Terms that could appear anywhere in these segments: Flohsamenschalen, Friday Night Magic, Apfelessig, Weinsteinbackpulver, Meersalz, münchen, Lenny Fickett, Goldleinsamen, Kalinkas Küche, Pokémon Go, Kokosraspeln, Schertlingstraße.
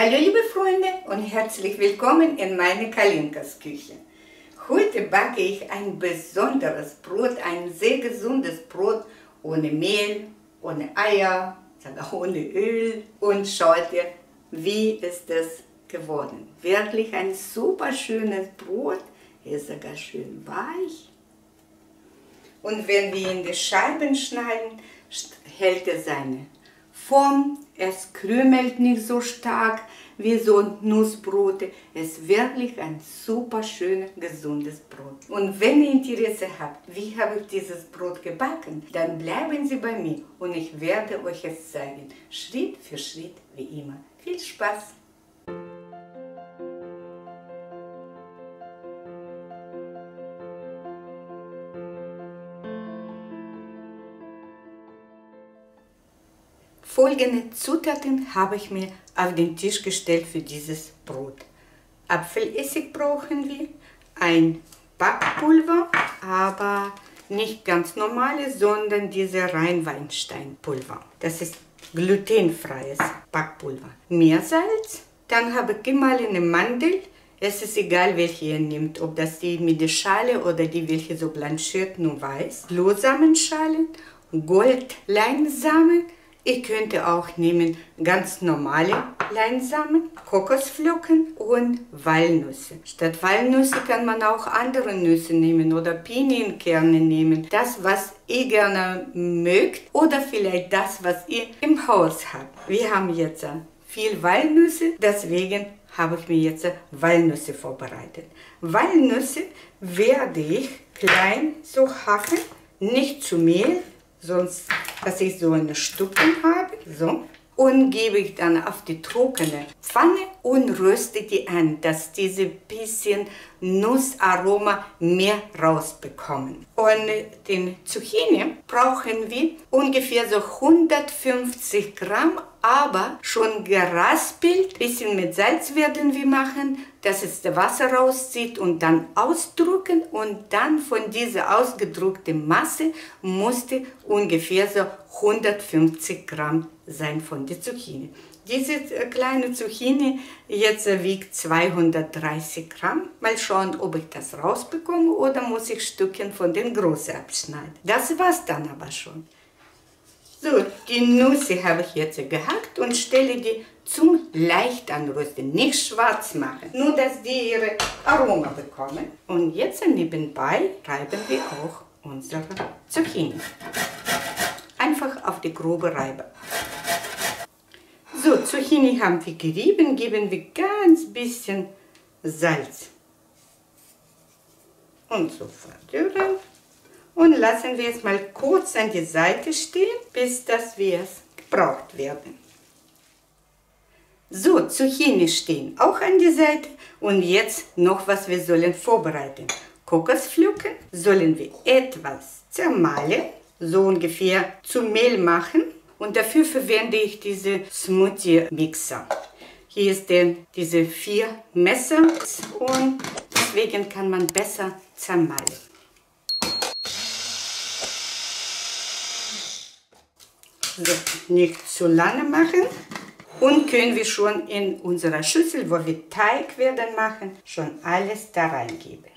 Hallo liebe Freunde und herzlich willkommen in meine Kalinkas Küche. Heute backe ich ein besonderes Brot, ein sehr gesundes Brot ohne Mehl, ohne Eier, sogar ohne Öl. Und schaut ihr, wie ist das geworden? Wirklich ein super schönes Brot, ist sogar schön weich. Und wenn wir in die Scheiben schneiden, hält er seine Form, es krümelt nicht so stark wie so ein Nussbrot. Es ist wirklich ein super schönes, gesundes Brot. Und wenn ihr Interesse habt, wie habe ich dieses Brot gebacken, dann bleiben Sie bei mir und ich werde euch es zeigen. Schritt für Schritt, wie immer. Viel Spaß! Folgende Zutaten habe ich mir auf den Tisch gestellt für dieses Brot. Apfelessig brauchen wir, ein Backpulver, aber nicht ganz normales, sondern diese rein Weinsteinpulver. Das ist glutenfreies Backpulver. Meersalz, dann habe ich gemahlene Mandeln. Es ist egal, welche ihr nehmt, ob das die mit der Schale oder die, welche so blanchiert, nur weiß. Flohsamenschalen, Goldleinsamen. Ihr könnt auch nehmen ganz normale Leinsamen, Kokosflocken und Walnüsse. Statt Walnüsse kann man auch andere Nüsse nehmen oder Pinienkerne nehmen. Das, was ihr gerne mögt oder vielleicht das, was ihr im Haus habt. Wir haben jetzt viel Walnüsse, deswegen habe ich mir jetzt Walnüsse vorbereitet. Walnüsse werde ich klein so hacken, nicht zu Mehl, sonst, dass ich so eine Stücken habe, so. Und gebe ich dann auf die trockene Pfanne und röste die an, dass diese bisschen Nussaroma mehr rausbekommen. Und den Zucchini brauchen wir ungefähr so 150 Gramm, aber schon geraspelt. Bisschen mit Salz werden wir machen, dass es das Wasser rauszieht und dann ausdrücken. Und dann von dieser ausgedruckten Masse musste ungefähr so 150 Gramm sein von der Zucchini. Diese kleine Zucchini jetzt wiegt 230 Gramm. Mal schauen, ob ich das rausbekomme oder muss ich Stückchen von den großen abschneiden. Das war's dann aber schon. So, die Nüsse habe ich jetzt gehackt und stelle die zum leicht anrösten, nicht schwarz machen, nur dass die ihre Aroma bekommen. Und jetzt nebenbei reiben wir auch unsere Zucchini. Einfach auf die grobe Reibe. So, Zucchini haben wir gerieben, geben wir ganz bisschen Salz. Und so verrühren. Und lassen wir es mal kurz an die Seite stehen, bis dass wir es gebraucht werden. So, Zucchini stehen auch an die Seite. Und jetzt noch was wir sollen vorbereiten. Kokosflocken sollen wir etwas zermahlen, so ungefähr zu Mehl machen. Und dafür verwende ich diese Smoothie-Mixer. Hier ist denn diese 4 Messer und deswegen kann man besser zermahlen. So, nicht zu lange machen und können wir schon in unserer Schüssel, wo wir Teig werden machen, schon alles da reingeben.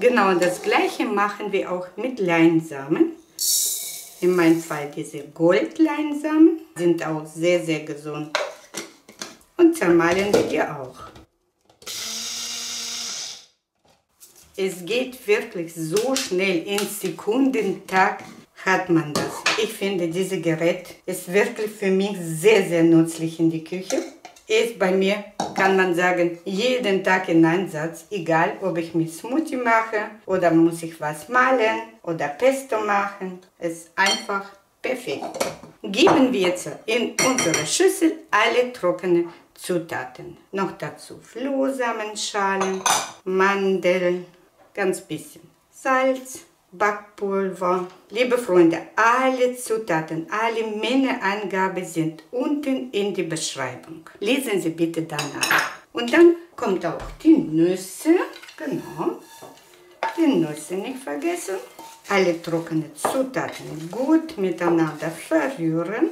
Genau das gleiche machen wir auch mit Leinsamen. In meinem Fall diese Goldleinsamen sind auch sehr, sehr gesund. Und zermahlen wir die auch. Es geht wirklich so schnell, in Sekundentakt hat man das. Ich finde, dieses Gerät ist wirklich für mich sehr, sehr nützlich in die Küche. Ist bei mir, kann man sagen, jeden Tag in Einsatz, egal ob ich mit Smoothie mache oder muss ich was mahlen oder Pesto machen. Ist einfach perfekt. Geben wir jetzt in unsere Schüssel alle trockenen Zutaten. Noch dazu Flohsamenschalen, Mandeln, ganz bisschen Salz. Backpulver. Liebe Freunde, alle Zutaten, alle Mengenangaben sind unten in der Beschreibung. Lesen Sie bitte danach. Und dann kommt auch die Nüsse, genau, die Nüsse nicht vergessen. Alle trockenen Zutaten gut miteinander verrühren.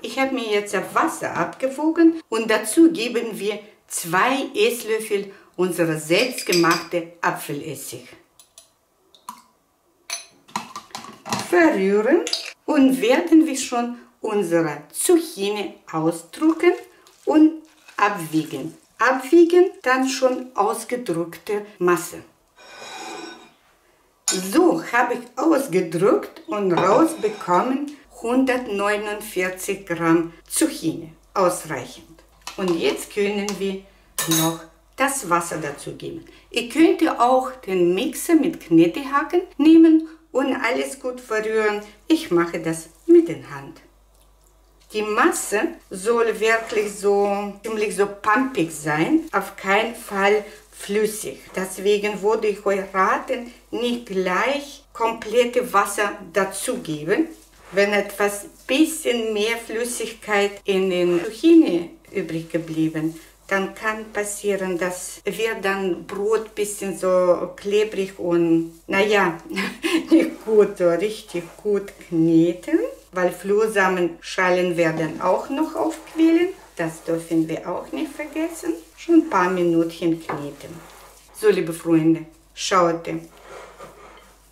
Ich habe mir jetzt Wasser abgewogen und dazu geben wir 2 Esslöffel unserer selbstgemachte Apfelessig. Verrühren und werden wir schon unsere Zucchini ausdrucken und abwiegen. Abwiegen dann schon ausgedruckte Masse. So habe ich ausgedruckt und rausbekommen 149 Gramm Zucchini, ausreichend. Und jetzt können wir noch das Wasser dazu geben. Ihr könnt auch den Mixer mit Knettehaken nehmen und alles gut verrühren. Ich mache das mit der Hand. Die Masse soll wirklich ziemlich so pumpig sein, auf keinen Fall flüssig. Deswegen würde ich euch raten, nicht gleich komplette Wasser dazugeben. Wenn etwas bisschen mehr Flüssigkeit in den Zucchini übrig geblieben, dann kann passieren, dass wird dann Brot bisschen so klebrig und naja, nicht gut, richtig gut kneten. Weil Flohsamenschalen werden auch noch aufquellen. Das dürfen wir auch nicht vergessen. Schon ein paar Minuten kneten. So, liebe Freunde, schaut.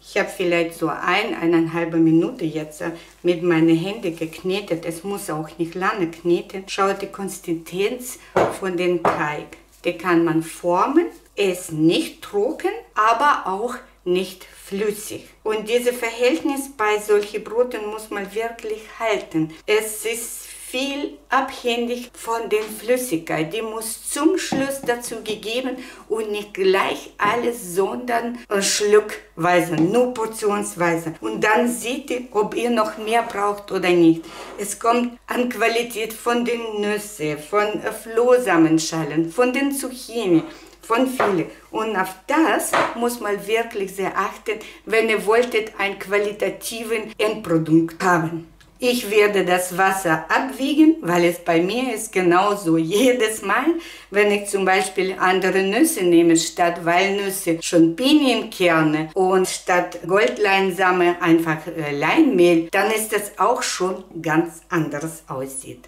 Ich habe vielleicht so 1,5 Minute jetzt mit meinen Händen geknetet. Es muss auch nicht lange kneten. Schaut die Konsistenz von dem Teig. Den kann man formen. Er ist nicht trocken, aber auch nicht flüssig. Und dieses Verhältnis bei solchen Broten muss man wirklich halten. Es ist viel abhängig von der Flüssigkeit. Die muss zum Schluss dazu gegeben und nicht gleich alles, sondern schluckweise, nur portionsweise. Und dann seht ihr, ob ihr noch mehr braucht oder nicht. Es kommt an Qualität von den Nüssen, von Flohsamenschalen, von den Zucchini, von vielen. Und auf das muss man wirklich sehr achten, wenn ihr wolltet ein qualitativen Endprodukt haben. Ich werde das Wasser abwiegen, weil es bei mir ist genauso jedes Mal, wenn ich zum Beispiel andere Nüsse nehme, statt Walnüsse schon Pinienkerne und statt Goldleinsamen einfach Leinmehl, dann ist das auch schon ganz anders aussieht.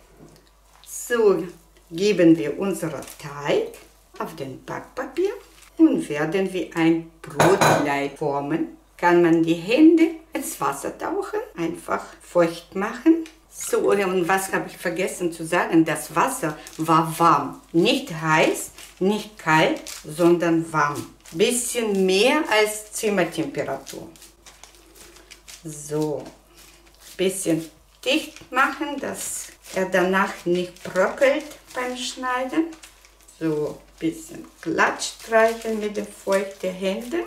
So, geben wir unseren Teig auf den Backpapier und werden wir ein Brotleib formen. Kann man die Hände ins Wasser tauchen, einfach feucht machen. So, und was habe ich vergessen zu sagen? Das Wasser war warm. Nicht heiß, nicht kalt, sondern warm. Bisschen mehr als Zimmertemperatur. So, bisschen dicht machen, dass er danach nicht bröckelt beim Schneiden. So, bisschen glatt streichen mit den feuchten Händen.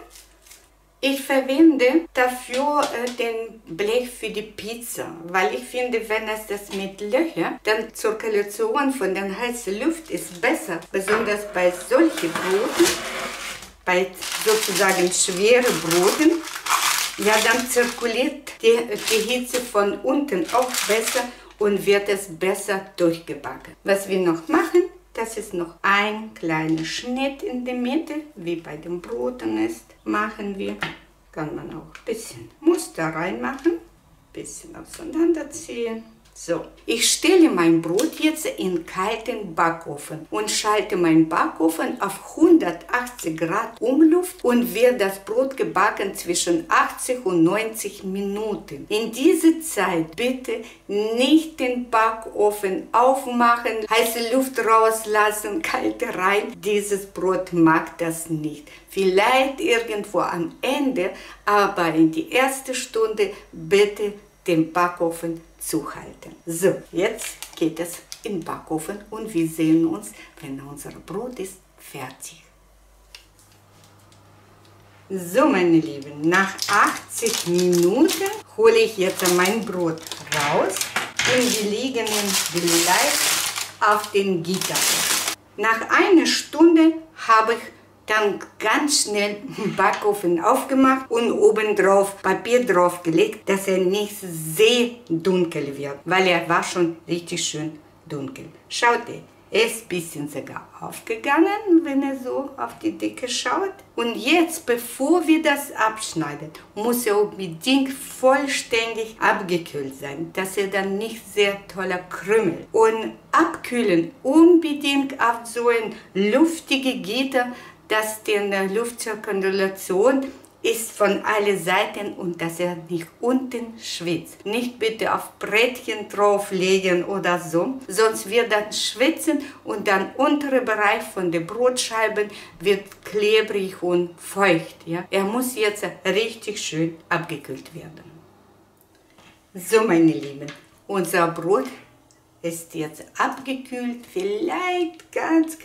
Ich verwende dafür den Blech für die Pizza, weil ich finde, wenn es das mit Löchern, dann zur Zirkulation von der heißen Luft ist besser, besonders bei solchen Broten, bei sozusagen schweren Broten, ja, dann zirkuliert die Hitze von unten auch besser und wird es besser durchgebacken. Was wir noch machen, das ist noch ein kleiner Schnitt in der Mitte, wie bei den Broten ist. Machen wir, kann man auch ein bisschen Muster reinmachen, ein bisschen auseinanderziehen. So, ich stelle mein Brot jetzt in kalten Backofen und schalte meinen Backofen auf 180 Grad Umluft und wird das Brot gebacken zwischen 80 und 90 Minuten. In dieser Zeit bitte nicht den Backofen aufmachen, heiße Luft rauslassen, kalte rein. Dieses Brot mag das nicht. Vielleicht irgendwo am Ende, aber in die erste Stunde bitte den Backofen zuhalten. So, jetzt geht es in den Backofen und wir sehen uns, wenn unser Brot ist fertig. So, meine Lieben, nach 80 Minuten hole ich jetzt mein Brot raus und wir legen es gleich auf den Gitter. Nach einer Stunde habe ich dann ganz schnell den Backofen aufgemacht und obendrauf Papier drauf gelegt, dass er nicht sehr dunkel wird, weil er war schon richtig schön dunkel. Schaut ihr, ist ein bisschen sogar aufgegangen, wenn ihr so auf die Decke schaut. Und jetzt, bevor wir das abschneiden, muss er unbedingt vollständig abgekühlt sein, dass er dann nicht sehr toller Krümel. Und abkühlen unbedingt auf so ein luftiges Gitter, dass die Luftzirkulation ist von allen Seiten und dass er nicht unten schwitzt. Nicht bitte auf Brettchen drauflegen oder so, sonst wird das schwitzen und dann untere Bereich von den Brotscheiben wird klebrig und feucht. Ja? Er muss jetzt richtig schön abgekühlt werden. So, meine Lieben, unser Brot ist jetzt abgekühlt, vielleicht ganz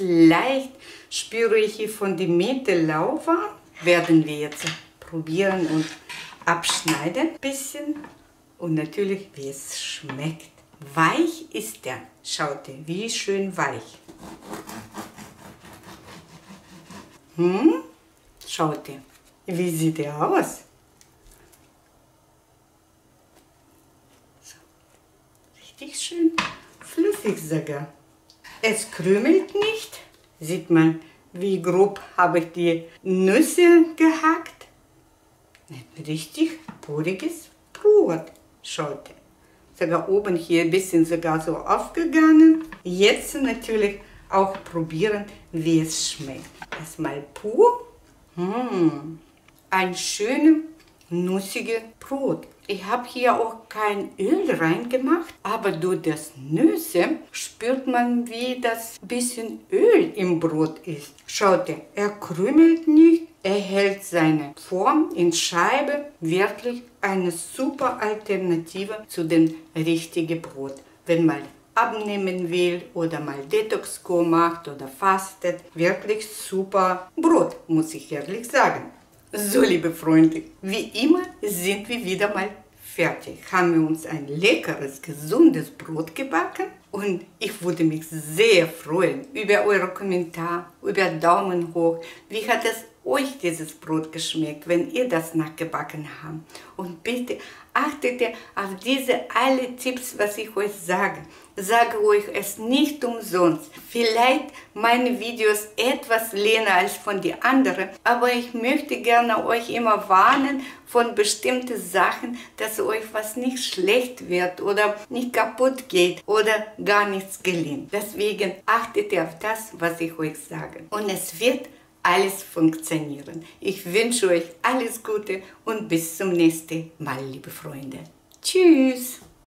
leicht spüre ich hier von der Mitte Lauwarm. Werden wir jetzt probieren und abschneiden ein bisschen und natürlich wie es schmeckt. Weich ist der, schaut ihr, wie schön weich. Schaut ihr, wie sieht er aus? So. Richtig schön fluffig sogar. Es krümelt nicht, sieht man. Wie grob habe ich die Nüsse gehackt. Ein richtig puriges Brot. Schaut. Sogar oben hier ein bisschen sogar so aufgegangen. Jetzt natürlich auch probieren, wie es schmeckt. Erstmal pur. Ein schönes, nussiges Brot. Ich habe hier auch kein Öl reingemacht, aber durch das Nüsse spürt man, wie das bisschen Öl im Brot ist. Schaut ihr, er krümelt nicht, er hält seine Form in Scheibe. Wirklich eine super Alternative zu dem richtigen Brot. Wenn man abnehmen will oder mal Detox-Kur macht oder fastet, wirklich super Brot, muss ich ehrlich sagen. So, liebe Freunde, wie immer sind wir wieder mal fertig. Haben wir uns ein leckeres, gesundes Brot gebacken und ich würde mich sehr freuen über eure Kommentare, über Daumen hoch. Wie hat es euch dieses Brot geschmeckt, wenn ihr das nachgebacken habt? Und bitte achtet auf diese alle Tipps, was ich euch sage. Sage euch es nicht umsonst. Vielleicht meine Videos etwas länger als von den anderen, aber ich möchte gerne euch immer warnen von bestimmten Sachen, dass euch was nicht schlecht wird oder nicht kaputt geht oder gar nichts gelingt. Deswegen achtet ihr auf das, was ich euch sage. Und es wird alles funktionieren. Ich wünsche euch alles Gute und bis zum nächsten Mal, liebe Freunde. Tschüss!